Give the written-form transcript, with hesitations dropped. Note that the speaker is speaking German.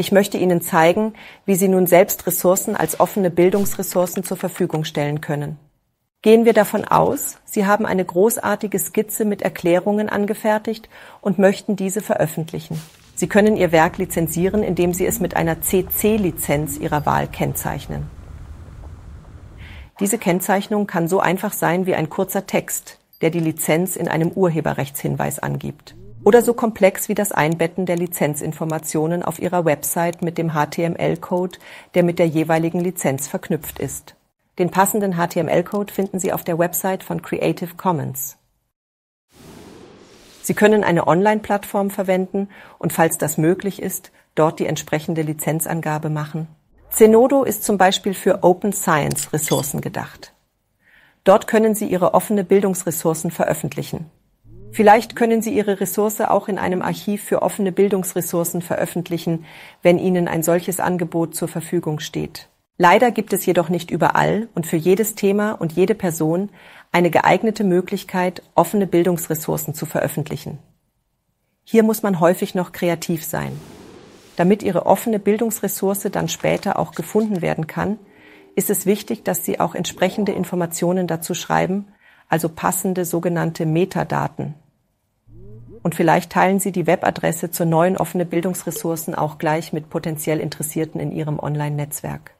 Ich möchte Ihnen zeigen, wie Sie nun selbst Ressourcen als offene Bildungsressourcen zur Verfügung stellen können. Gehen wir davon aus, Sie haben eine großartige Skizze mit Erklärungen angefertigt und möchten diese veröffentlichen. Sie können Ihr Werk lizenzieren, indem Sie es mit einer CC-Lizenz Ihrer Wahl kennzeichnen. Diese Kennzeichnung kann so einfach sein wie ein kurzer Text, der die Lizenz in einem Urheberrechtshinweis angibt. Oder so komplex wie das Einbetten der Lizenzinformationen auf Ihrer Website mit dem HTML-Code, der mit der jeweiligen Lizenz verknüpft ist. Den passenden HTML-Code finden Sie auf der Website von Creative Commons. Sie können eine Online-Plattform verwenden und, falls das möglich ist, dort die entsprechende Lizenzangabe machen. Zenodo ist zum Beispiel für Open Science-Ressourcen gedacht. Dort können Sie Ihre offene Bildungsressourcen veröffentlichen. Vielleicht können Sie Ihre Ressource auch in einem Archiv für offene Bildungsressourcen veröffentlichen, wenn Ihnen ein solches Angebot zur Verfügung steht. Leider gibt es jedoch nicht überall und für jedes Thema und jede Person eine geeignete Möglichkeit, offene Bildungsressourcen zu veröffentlichen. Hier muss man häufig noch kreativ sein. Damit Ihre offene Bildungsressource dann später auch gefunden werden kann, ist es wichtig, dass Sie auch entsprechende Informationen dazu schreiben, also passende sogenannte Metadaten. Und vielleicht teilen Sie die Webadresse zur neuen offenen Bildungsressourcen auch gleich mit potenziell Interessierten in Ihrem Online-Netzwerk.